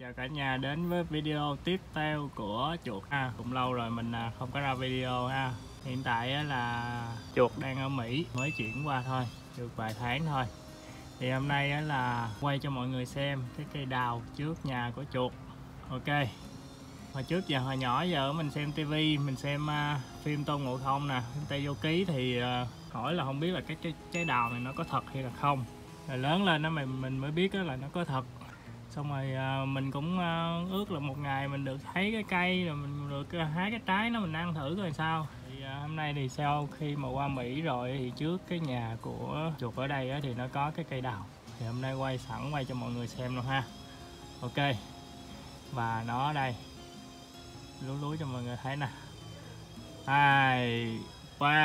Chào cả nhà đến với video tiếp theo của Chuột ha. Cũng lâu rồi mình không có ra video ha. Hiện tại là Chuột đang ở Mỹ, mới chuyển qua thôi, được vài tháng thôi. Thì hôm nay là quay cho mọi người xem cái cây đào trước nhà của Chuột. Ok. Hồi trước giờ hồi nhỏ giờ mình xem tivi, mình xem phim Tôn Ngộ không nè, Tây Du Ký, thì hỏi là không biết là cái trái đào này nó có thật hay là không. Rồi lớn lên nó mình mới biết là nó có thật. Xong rồi mình cũng ước là một ngày mình được thấy cái cây, rồi mình được hái cái trái nó mình ăn thử coi sao. Thì hôm nay thì sau khi mà qua Mỹ rồi thì trước cái nhà của Chuột ở đây thì nó có cái cây đào, thì hôm nay quay cho mọi người xem luôn ha. Ok, và nó đây, lúi lúi cho mọi người thấy nè. 2, 3.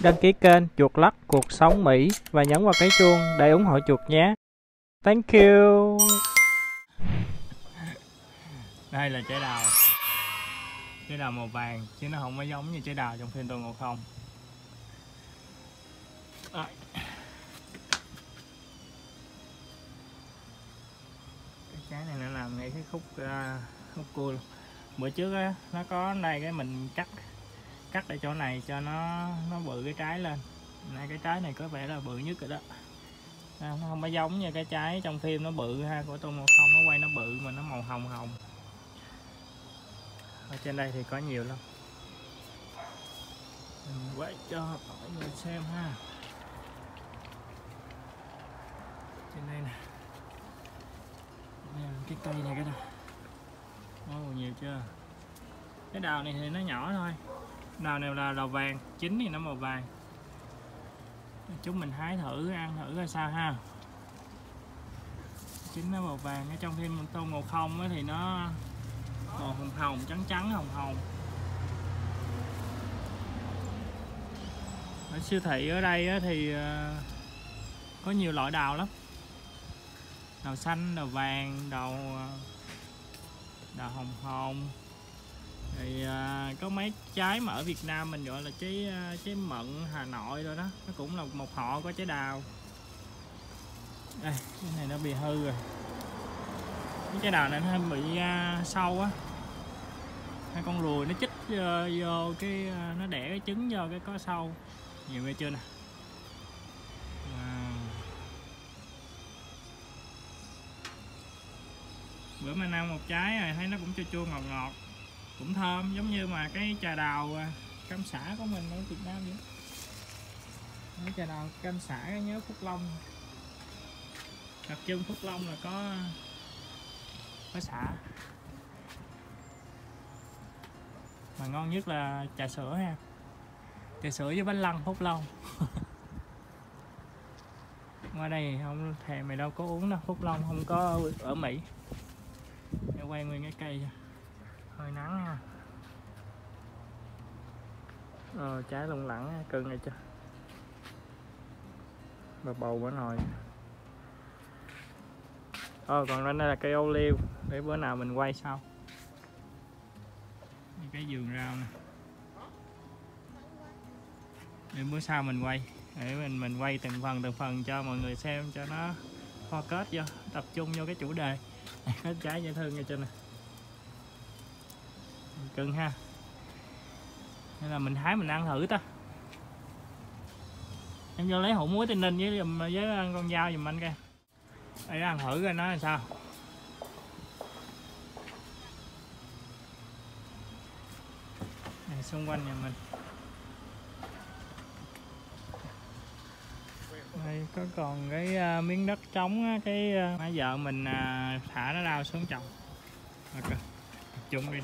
Đăng ký kênh Chuột Lắc Cuộc Sống Mỹ và nhấn vào cái chuông để ủng hộ Chuột nhé. Thank you. Đây là trái đào. Trái đào màu vàng chứ nó không có giống như trái đào trong phim Tôn Ngộ Không. Cái trái này nó làm ngay cái khúc cua luôn. Bữa trước á, nó có đây cái mình cắt ở chỗ này cho nó bự cái trái lên. Này cái trái này có vẻ là bự nhất rồi đó. Nó không có giống như cái trái trong phim nó bự ha, của Tôn Ngộ Không nó quay nó bự mà nó màu hồng hồng. Ở trên đây thì có nhiều lắm. Mình quay cho mọi người xem ha. Trên đây nè. Cái cây này cái này. Oh, nhiều chưa. Cái đào này thì nó nhỏ thôi. Đào này là đào vàng, chín thì nó màu vàng. Chúng mình hái thử, ăn thử ra sao ha. Chính nó màu vàng, ở trong phim Tôn Ngộ Không thì nó màu hồng hồng, trắng trắng hồng hồng. Ở siêu thị ở đây thì có nhiều loại đào lắm. Đào xanh, đào vàng, đào hồng hồng. Thì có mấy trái mà ở Việt Nam mình gọi là trái mận Hà Nội rồi đó, nó cũng là một họ có trái đào. Đây, cái này nó bị hư rồi. Cái trái đào này nó hơi bị sâu á. Hai con ruồi nó chích vô cái nó đẻ cái trứng vô cái có sâu. Nhiều nghe chưa nè. Wow. Bữa mình ăn một trái rồi thấy nó cũng chua chua ngọt ngọt, cũng thơm, giống như mà cái trà đào cam sả của mình ở Việt Nam vậy. Cái trà đào cam sả nhớ Phúc Long, đặc trưng Phúc Long là có sả. Mà ngon nhất là trà sữa ha, trà sữa với bánh lăng Phúc Long. Qua đây không thèm mày đâu có uống đâu, Phúc Long không có ở Mỹ. Để quay nguyên cái cây ra. Hơi nắng ha. Trái lủng lẳng cưng này chưa. Bà bầu bữa hồi. Còn đây là cây ô liu, để bữa nào mình quay sau. Cái vườn rau nè. Để bữa sau mình quay, để mình quay từng phần cho mọi người xem cho nó focus vô, tập trung vô cái chủ đề. Hết trái dễ thương nghe chưa nè. Cưng ha, nên là mình hái mình ăn thử ta. Em vô lấy hũ muối Tây Ninh với con dao giùm anh coi. Để ăn thử coi nó là sao. Này, xung quanh nhà mình đây có còn cái miếng đất trống cái má vợ mình thả nó đào xuống trồng. Ok, tập trung đi.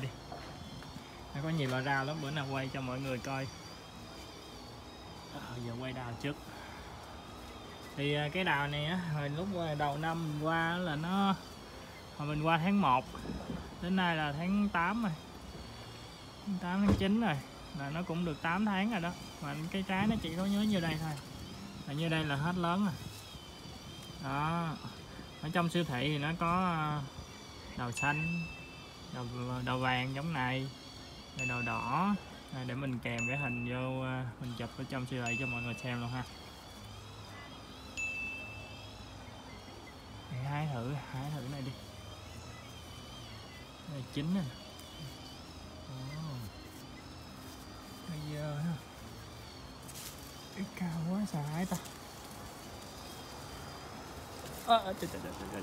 Có nhiều loại rau lắm, bữa nào quay cho mọi người coi. Giờ quay đào trước. Thì cái đào này á, hồi lúc đầu năm mình qua là nó, hồi mình qua tháng 1 đến nay là tháng 8 rồi, tháng 8 tháng 9 rồi, là nó cũng được 8 tháng rồi đó. Mà cái trái nó chỉ có nhớ như đây thôi, là như đây là hết lớn rồi đó. Ở trong siêu thị thì nó có đào xanh, đào vàng giống này, đào đỏ. Để mình kèm cái hình vô, mình chụp ở trong siêu thị cho mọi người xem luôn ha. Để hái thử này đi. chín nè. Bây giờ cái cao quá sợ hãi ta. Trời.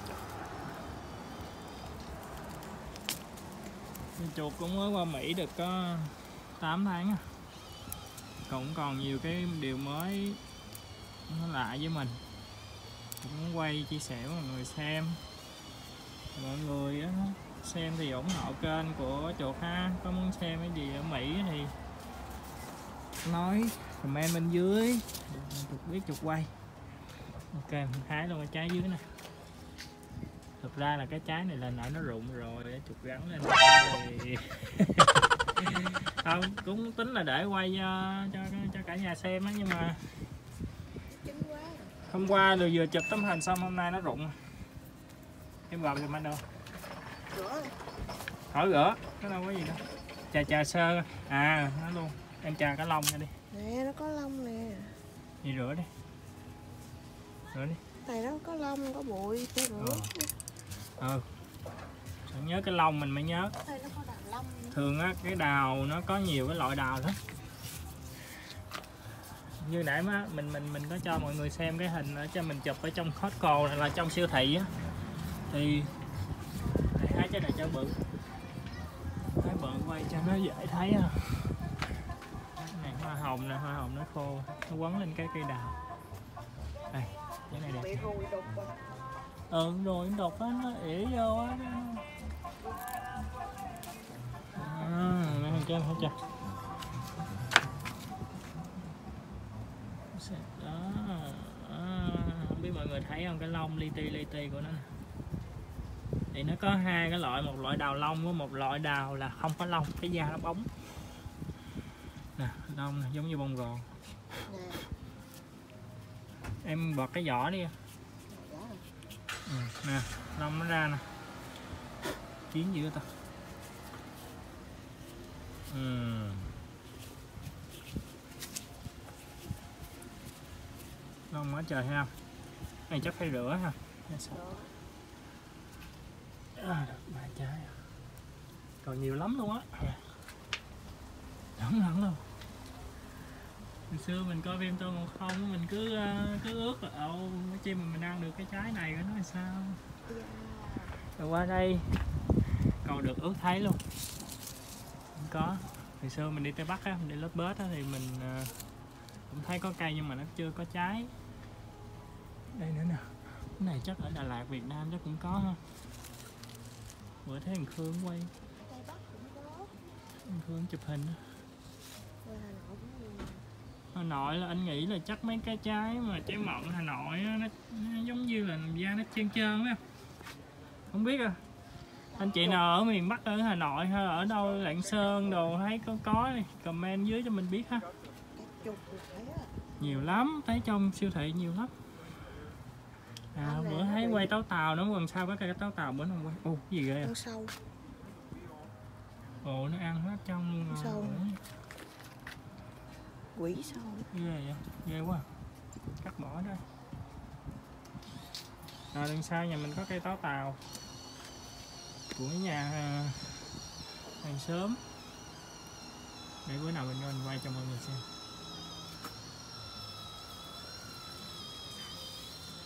Chuột cũng mới qua Mỹ được có 8 tháng à. Cũng còn nhiều cái điều mới nó lạ với mình, cũng muốn quay chia sẻ với mọi người xem. Mọi người đó, xem thì ủng hộ kênh của Chuột ha. Có muốn xem cái gì ở Mỹ thì nói comment bên dưới, Chuột biết Chuột quay. Ok, mình hái luôn cái trái dưới nè. Thực ra là cái trái này là nãy nó rụng rồi, Chuột gắn lên thì... Không, cũng tính là để quay cho cả nhà xem á, nhưng mà hôm qua rồi vừa chụp tấm hình xong hôm nay nó rụng. Em gọt giùm anh đâu. Hỏi rửa, nó đâu có gì đâu. Chà sơ, à nó luôn. Em chà cả lông ra đi. Nè, nó có lông nè. Vậy rửa đi. Rửa đi. Tại nó có lông, có bụi, phải rửa. Ừ. Chẳng nhớ cái lông mình mới nhớ. Thường á, cái đào nó có nhiều cái loại đào lắm. Như nãy mà mình có cho mọi người xem cái hình cho mình chụp ở trong Costco này, là trong siêu thị á, thì hái trái này cho bự, hái bự quay cho nó dễ thấy ha. Này hoa hồng nè, hoa hồng nó khô, nó quấn lên cái cây đào. Đây, cái này đẹp. Ừ rồi nó đục á, nó ỉa vô á. À, này cho hết chưa? Đó. À, không biết mọi người thấy không, cái lông li ti của nó nè. Thì nó có hai cái loại, một loại đào lông với một loại đào là không có lông, cái da nó bóng nè, lông giống như bông gòn. Em bật cái vỏ đi. Ừ, nè lông nó ra nè, kiến dữ ta. Lông quá trời ha. Này chắc phải rửa ha. À, được 3 trái. Còn nhiều lắm luôn á. Lẫn lẫn luôn. Hồi xưa mình coi phim Tôn Ngộ Không, mình cứ ước là cái chim mình ăn được cái trái này nó làm sao. Rồi qua đây còn được ước thấy luôn. Cũng có. Hồi xưa mình đi Tây Bắc á, mình đi Lớp Bết á, thì mình cũng thấy có cây nhưng mà nó chưa có trái. Đây nữa nè. Cái này chắc ở Đà Lạt, Việt Nam chắc cũng có ha. Bữa thấy thằng Khương quay. Tây Bắc cũng có. Thằng Khương chụp hình. Hà Nội là anh nghĩ là chắc mấy cái trái mà trái mọng Hà Nội nó giống như là da nó trơn phải không? Không biết à. Anh chị nào ở miền Bắc, ở Hà Nội hay ở đâu Lạng Sơn đồ thấy có comment dưới cho mình biết ha. Nhiều lắm, thấy trong siêu thị nhiều lắm. À, bữa thấy quay táo tàu nó còn sao, cái táo tàu bữa nó quay. Ồ, cái gì ghê à? Ồ, nó ăn hết trong luôn rồi. Quỷ sâu. Ghê vậy? Ghê quá. Cắt bỏ đây. À, đằng sau nhà mình có cây táo tàu của nhà hàng xóm. Để bữa nào mình quay cho mọi người xem.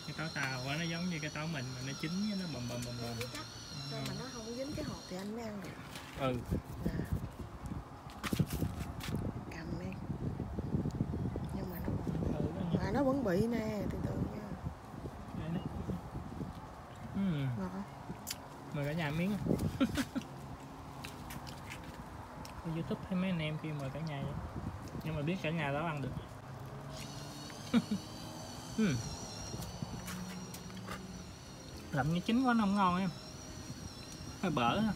Cái táo tàu nó giống như cái táo mình mà nó chín nó bầm. Sao mà nó không dính cái hột thì anh mới ăn được. Ừ. À. Cầm đi. Nhưng mà nó vẫn bị nè, từ từ nha. Ngọt hả? Mời cả nhà miếng. YouTube hay mấy anh em kia mời cả nhà vậy. Nhưng mà biết cả nhà đó ăn được. Lậm như chín quá nó không ngon em, hơi bở ha.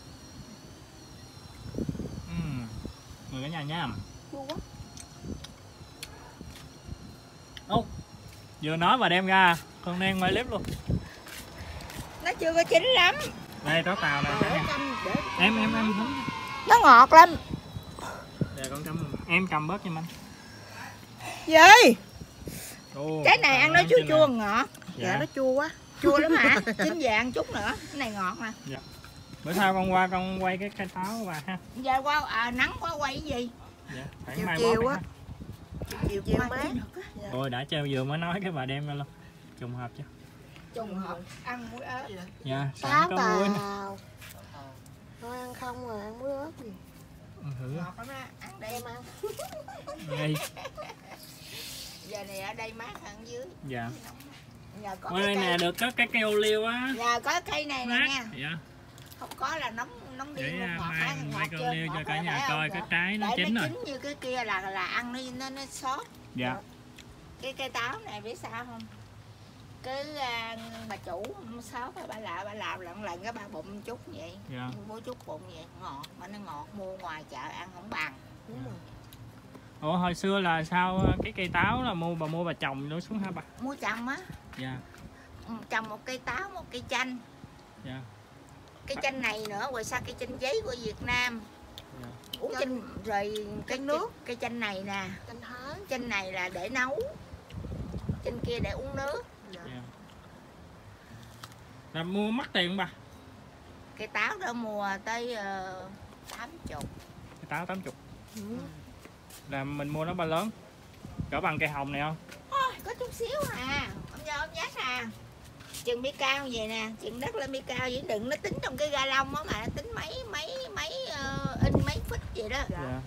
Mời cả nhà nha. Chua quá. Ô, vừa nói mà đem ra con đen ngoài clip luôn. Nó chưa có chín lắm. Đây táo tàu nè. Em thấm. Nó ngọt lắm. Để con chấm. Em cầm bớt cho mình. Gì? Cái này ăn nó chua ngọt. Dạ nó chua quá. Chua lắm hả? Chín vàng chút nữa. Cái này ngọt mà. Dạ. Bữa sau con qua con quay cái cây táo của bà ha. Dạ qua nắng quá quay cái gì? Dạ, khoảng chiều mai chiều á. Chiều mát. Dạ. Ôi đã treo vừa mới nói cái bà đem ra luôn. Trùng hợp chứ. Trùng hợp ăn muối ớt. Dạ, táo có muối. Thôi ăn không rồi ăn muối ớt gì. Thử. Ngọt lắm á, ăn đem ăn. Đây. Giờ này ở đây mát hơn dưới. Dạ. Ngoài đây nè được có cái cây ô liu á. Dạ có cây này nè nha. Dạ. Không có là nóng đi luôn ngọt hả? Ngọt chưa? Ngọt cả nhà coi cái trái nó chín rồi. Để nó chín như cái kia là ăn nó xót. Dạ. Cái cây táo này biết sao không? Cứ bà chủ xót bà lạ bà làm lần cái ba bụng chút vậy. Dạ. Bố chút bụng vậy ngọt mà nó ngọt mua ngoài chợ ăn không bằng. Đúng rồi. Ủa hồi xưa là sao cái cây táo là bà mua trồng luôn xuống hả bà? Mua trồng á. Dạ. Trồng một cây táo, một cây chanh. Dạ. Cây chanh này nữa, rồi sao cây chanh giấy của Việt Nam. Dạ. Uống chanh rồi cái nước, cây chanh này nè. Chanh này là để nấu. Chanh kia để uống nước. Dạ. Là mua mất tiền bà. Cây táo đó mua tới 80. Cây táo 80. Ừ. Là mình mua nó bao lớn? Cỡ bằng cây hồng này không? Ôi, có chút xíu à. Ôm nhát à. Chừng mi cao vậy nè, chừng đất lên mi cao vậy đừng nó tính trong cái ga lông á mà nó tính mấy phít vậy đó. Dạ.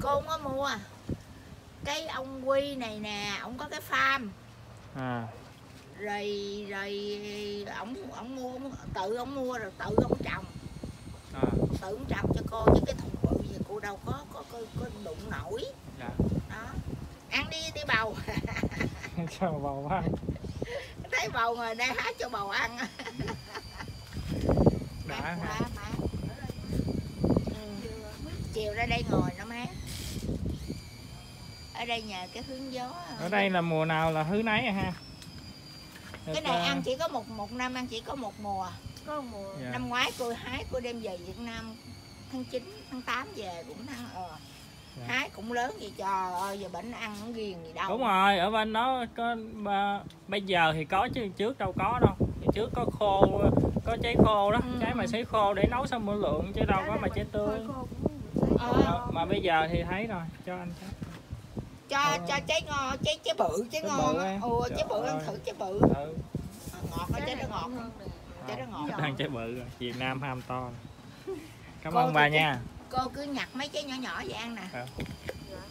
Cô không có mua. Cái ông Quy này nè, ông có cái farm. À. Rồi ông mua tự ông trồng. À. Tự ông trồng cho cô chứ cái thùng bự gì cô đâu có đụng nổi. Dạ. Đó. Ăn đi bầu. Sao bầu quá. Thấy bầu rồi đang hái cho bầu ăn. Đã mát. Ừ. Chiều ra đây ngồi nó mát. Ở đây nhờ cái hướng gió. Ở đây là mùa nào là thứ nấy ha. Được. Cái này ăn chỉ có một năm ăn chỉ có một mùa. Có một mùa. Dạ. Năm ngoái cô hái cô đem về Việt Nam tháng 9, tháng 8 về cũng tháng dạ. Hái cũng lớn vậy trời ơi, giờ bệnh ăn không ghiền gì đâu. Đúng rồi, ở bên đó có bây giờ thì có chứ trước đâu có đâu. Trước có khô, có trái khô đó, ừ. Trái mà sấy khô để nấu xong bữa lượng chứ đâu đó có mà trái tươi. Mà bây giờ thì thấy rồi, cho anh cho trái ngon, trái bự, trái ngon. Ồ, trái bự ăn thử trái bự. Ừ. À, ngọt cái trái nó ngọt hơn. Trái nó ngọt. Ăn trái bự rồi, Việt Nam ham to. Cảm ơn bà nha. Cô cứ nhặt mấy trái nhỏ nhỏ vậy ăn nè. À.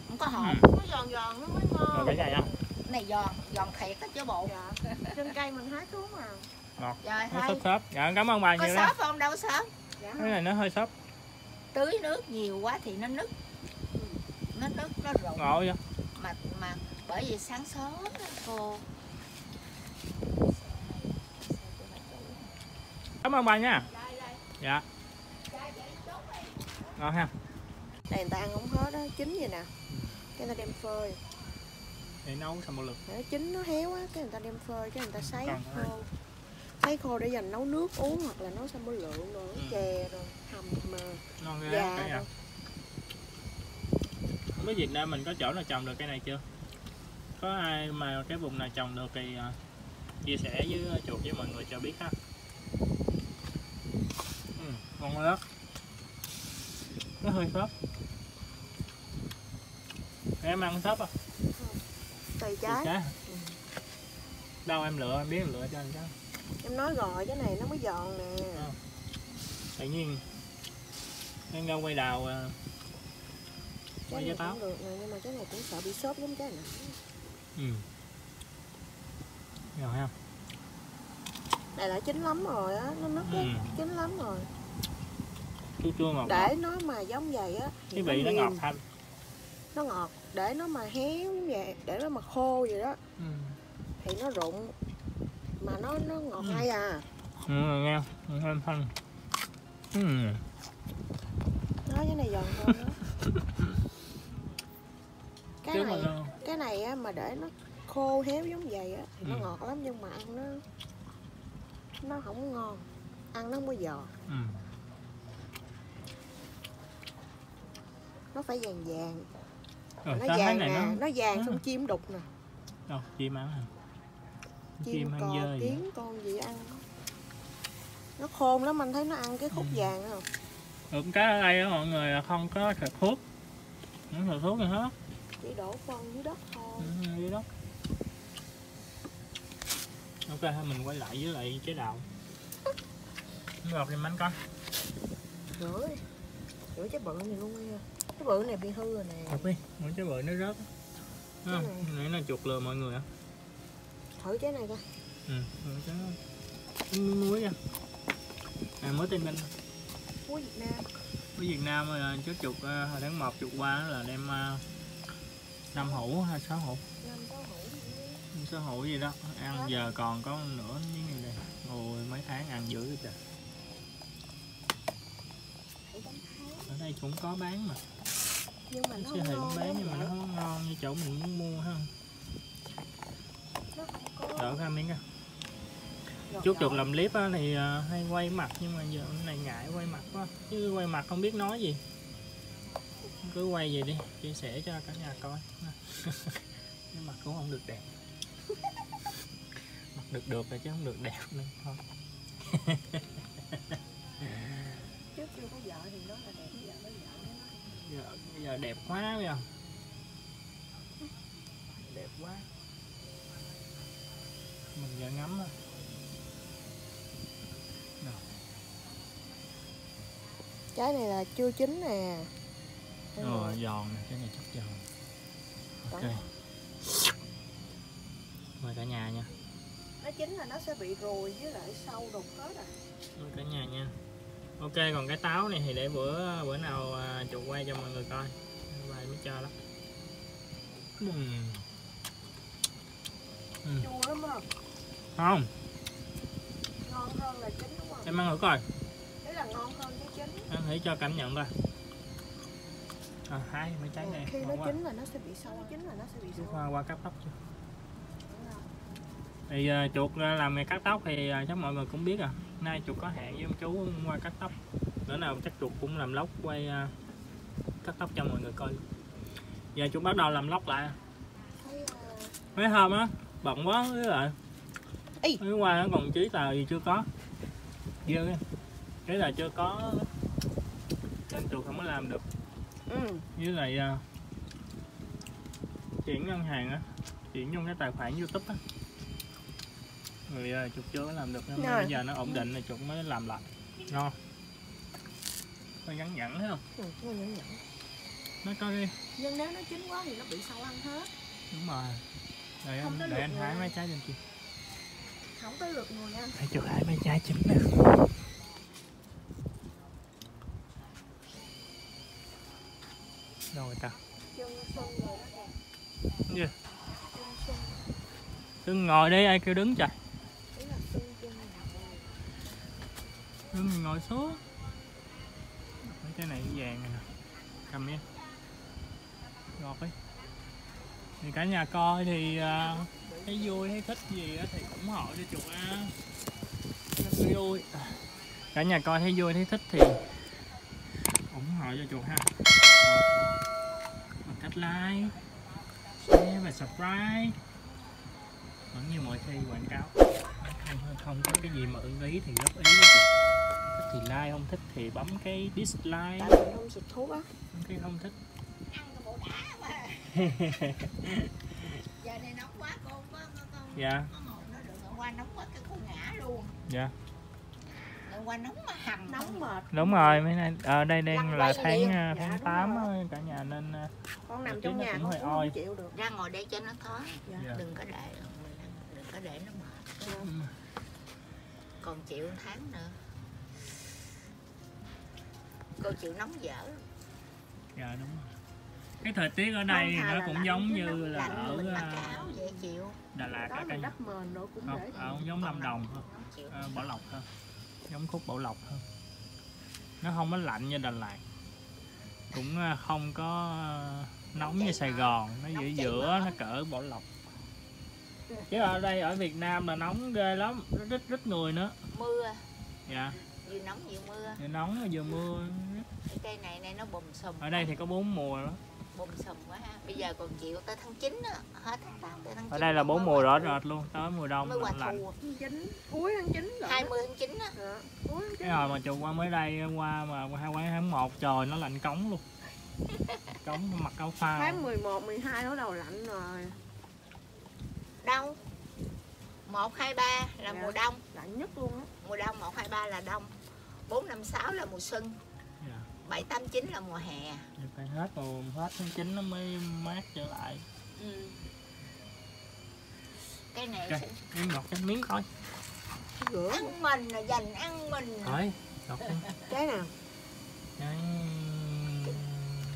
Không có hộp, nó giòn giòn nó mới ngon. Cái này, này giòn thiệt hết chứ bộ. Dạ. Trên cây mình hái xuống à. Ngọt. Trời nó xốp xốp. Dạ, cảm ơn bà có nhiều lắm. Có xốp không đâu xốp. Dạ. Cái này nó hơi xốp. Tưới nước nhiều quá thì nó nứt. Nó nứt nó rụng. Ngộ vậy. Mà bởi vì sáng sớm đó, cô. Cảm ơn bà nha. Dạ. Ngon ha. Này người ta ăn không hết đó, chín vậy nè. Cái người ta đem phơi. Để nấu xong một lượt. Để chín nó héo á, cái người ta đem phơi, cái người ta sấy khô. Sấy khô để dành nấu nước uống hoặc là nấu xong một lượng rồi, chè rồi, hầm mà. Ngon ghê cả nhà. Không biết Việt Nam mình có chỗ nào trồng được cái này chưa? Có ai mà cái vùng này trồng được thì chia sẻ với Chuột với mọi người cho biết ha. Ngon quá. Nó hơi xốp. Em ăn xốp à? Tùy trái. Ừ. Đâu em lựa, em biết em lựa cho anh chứ. Em nói rồi, cái này nó mới giòn nè. À. Tự nhiên em ra quay đào quay với táo. Được nè, nhưng mà cái này cũng sợ bị xốp giống cái này. Ừ. Rồi ha. Này đã chín lắm rồi á, nó nứt á, chín lắm rồi. Chua ngọt để nó mà giống vậy á cái vị nó ngọt thanh nó ngọt để nó mà héo vậy để nó mà khô vậy đó thì nó rụng mà nó ngọt hay à nghe thanh thanh nói cái này giòn hơn đó. cái này á mà để nó khô héo giống vậy á thì nó ngọt lắm nhưng mà ăn nó không ngon ăn nó không có giòn. Nó phải vàng vàng. Rồi, nó vàng này nè, nó vàng xong chim đục nè. Đâu, chim ăn hả? Chim ăn dơi. Tiếng con gì ăn. Nó khôn lắm, anh thấy nó ăn cái khúc vàng không? Đụng cá ở đây đó, mọi người là không có xịt thuốc. Không xịt thuốc gì hết. Chỉ đổ phân dưới đất thôi. Dưới đất. Ok, mình quay lại với lại chế đậu. Ngọt thì mánh con. Rửa. Rửa trái bự này luôn nha. Trái bự này bị hư rồi nè. Được đi, mỗi trái bự nó rớt. Nãy nó chuột lừa mọi người hả? Thử trái này coi. Ừ, thử trái này. Muối nha. À, mới tên mình. Muối Việt Nam. Muối Việt Nam rồi, trước chuột hồi tháng 1 chuột qua là đem 5 hũ hay 6 hũ. 5-6 hũ gì đó. Ăn đó. Giờ còn có nửa miếng này nè. Ngồi mấy tháng ăn dữ rồi trời. Ở đây cũng có bán mà. Nhưng mà nó không ngon cũng bán, nhưng mà nó không ngon như chỗ mình muốn mua ha. Đỡ ra miếng ra. Trước được làm clip thì hay quay mặt, nhưng mà giờ này ngại quay mặt quá. Chứ quay mặt không biết nói gì. Cứ quay về đi, chia sẻ cho cả nhà coi. Nhưng mặt cũng không được đẹp. Mặt được rồi chứ không được đẹp nữa thôi. Trước chưa có vợ thì đó là đẹp, giờ có vợ. Giờ đẹp quá bây giờ. Đẹp quá. Mình giờ ngắm thôi. Trái này là chưa chín nè. Rồi giòn nè, cái này chút giòn. Ok. Mời cả nhà nha. Nó chín là nó sẽ bị ruồi với lại sâu đục hết à. Mời cả nhà nha. Ok, còn cái táo này thì để bữa nào chuột quay cho mọi người coi. Quay mới cho lắm. Chua lắm không? Không. Ngon hơn là chín đúng không? Em ăn thử coi. Đấy là ngon hơn cái chín. Em thử cho cảm nhận coi. Hai mấy trái này. Khi nó chín là nó sẽ bị sâu. Chín là nó sẽ bị sâu. Qua cắt tóc chưa? Thì chuột làm nghề cắt tóc thì chắc mọi người cũng biết à. Nay chuột có hẹn với ông chú qua cắt tóc. Bữa nào chắc chuột cũng làm lóc quay cắt tóc cho mọi người coi. Giờ chuột bắt đầu làm lóc lại. Mấy hôm á bận quá rồi. Mới qua nó còn giấy tờ gì chưa có. Dơ cái là chưa có nên chuột không có làm được. Với lại chuyển ngân hàng á, chuyển trong cái tài khoản YouTube á. Rồi chuột chưa có làm được nên bây giờ nó ổn định là chuột mới làm lại. Ngon. Nó nhẫn nhẫn thấy không? Nó nhẫn nhẫn. Nó coi đi. Nhưng nếu nó chín quá thì nó bị sâu ăn hết. Đúng rồi. Để anh hái mấy trái lên kia. Không tới lượt người nha. Để chuột hái mấy trái chín nè. Đâu rồi ta? Gì? Đừng ngồi đi, ai kêu đứng trời. Đừng mình ngồi xuống. Mấy cái này vàng này nè. Cầm nha. Ngọt đi. Thì cả nhà coi thì thấy vui, thấy thích gì thì ủng hộ cho chuột ăn. Nó vui. Cả nhà coi thấy vui, thấy thích thì ủng hộ cho chuột ha. Bằng cách like, share và subscribe. Vẫn như mọi khi quảng cáo, không có cái gì mà ưng ý thì góp ý, thích thì like, không thích thì bấm cái dislike. Tại mình không xịt thuốc á. Cái không thích. Ăn cái bộ đá mà. Giờ này nóng quá cô con. Dạ. Có một nó được qua nóng quá cái cô ngã luôn. Dạ. Qua nóng mà hầm nóng mệt. Đúng rồi, mấy nay ở đây đang là tháng 8 cả nhà nên con nằm trong nhà cũng hơi oi. Chịu được. Ra ngồi đây cho nó thoáng. Dạ. Đừng có để. Có để nó mệt không? Còn chịu tháng nữa. Cô chịu nóng dở. Dạ đúng rồi. Cái thời tiết ở đây nó cũng giống như là ở Đà Lạt đó, cả đất mền nó cũng để giống Lâm Đồng hơn, Bảo Lộc hơn. Giống khúc Bảo Lộc hơn. Nó không có lạnh như Đà Lạt. Cũng không có nóng như Sài Gòn, nó giữa giữa nó cỡ Bảo Lộc. Chứ ở đây ở Việt Nam là nóng ghê lắm, nó rít người nữa. Mưa. Dạ. Vừa nóng vừa mưa. Vừa nóng vừa mưa. Cái cây này nó bùm xùm. Ở đây thì có 4 mùa đó. bùm sùm quá ha. Bây giờ còn chịu tới tháng 9 á, hết tháng 8 tới tháng 9. Ở đây là 4 mùa rõ rệt luôn, tới mùa đông mới qua thu. Cuối tháng 9 rồi. 20 tháng 9 á. Cuối tháng 9. Rồi mà chụp qua mới đây qua mà qua tháng 1 trời nó lạnh cống luôn. Cống mặc áo phao. Tháng 11, 12 nó đầu lạnh rồi. Đâu? 1, 2, 3 là mùa đông, lạnh nhất luôn á. Mùa đông 1, 2, 3 là đông. 4, 5, 6 là mùa xuân. 7, 8, 9 là mùa hè. Phải hết mùa, hết tháng 9 nó mới mát trở lại. Ừ. Cái này okay. Em lột cái miếng thôi. Ăn mình là dành ăn mình. Thôi, lột đi. Cái nào?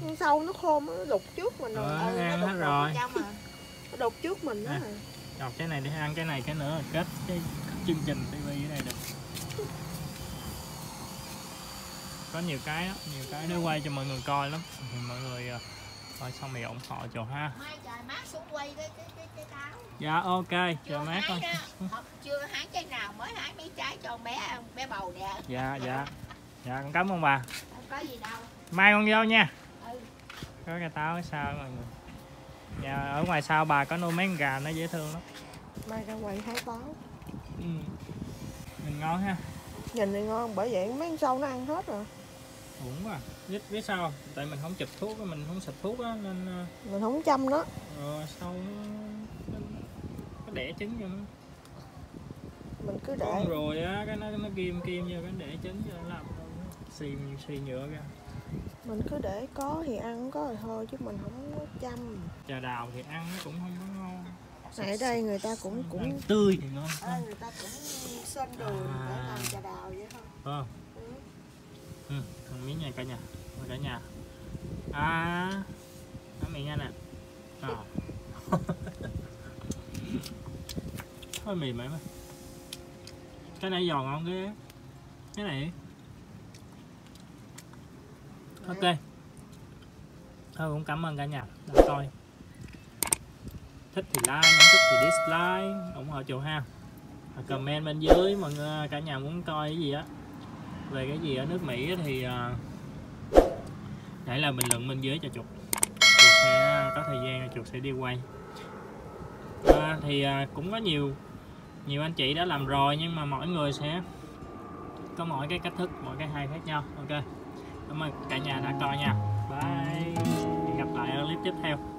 Cái sâu nó khôn nó đục trước mình rồi. Ừ, ăn nó đục rồi. Nó đục trước mình đó à. Đọc cái này để ăn cái này cái nữa là kết cái chương trình TV ở đây được. Có nhiều cái đó, nhiều cái để quay cho mọi người coi lắm. Thì mọi người coi xong thì ủng hộ cho ha. Mai trời mát xuống quay cái táo. Dạ ok, trời mát thôi. Chưa hái trái nào, mới hái mấy trái cho bé ăn, bé bầu nè. Dạ dạ. Dạ con cảm ơn bà. Không có gì đâu. Mai con vô nha. Ừ. Có cái táo sao mọi người. Nhà ở ngoài sau bà có nuôi mấy con gà nó dễ thương lắm. Mai ra ngoài hái táo. Ừ. Nhìn ngon ha. Nhìn thì ngon, bởi vậy mấy con sâu nó ăn hết rồi. Đúng à, biết sao không? Tại mình không chụp thuốc, mình không xịt thuốc á nên... Mình không chăm nó. Sâu nó đẻ trứng cho nó. Mình cứ để. Con rồi á, cái nó kim vô, cái đẻ trứng cho nó làm xì nhựa ra. Mình cứ để có thì ăn, không có thì thôi chứ mình không có chăm. Trà đào thì ăn nó cũng không có ngon. Ở đây người ta cũng tươi thì ngon. À, người ta cũng xên đường để làm trà đào vậy thôi. Ờ. Ừ, thằng miếng này cả nhà. Ngồi cả nhà. À. Nó miệng nha nè. À. Hơi mềm mày. Cái này giòn không ghê. Cái này ok. Thôi cũng cảm ơn cả nhà đã coi. Thích thì like, không thích thì dislike, ủng hộ chùa ha. Và comment bên dưới mọi người cả nhà muốn coi cái gì á, về cái gì ở nước Mỹ thì hãy là bình luận bên dưới cho chuột. Chuột sẽ có thời gian chuột sẽ đi quay. Cũng có nhiều anh chị đã làm rồi nhưng mà mỗi người sẽ có mỗi cái cách thức, mỗi cái hay khác nhau. Ok. Cảm ơn cả nhà đã coi nha. Bye. Hẹn gặp lại ở clip tiếp theo.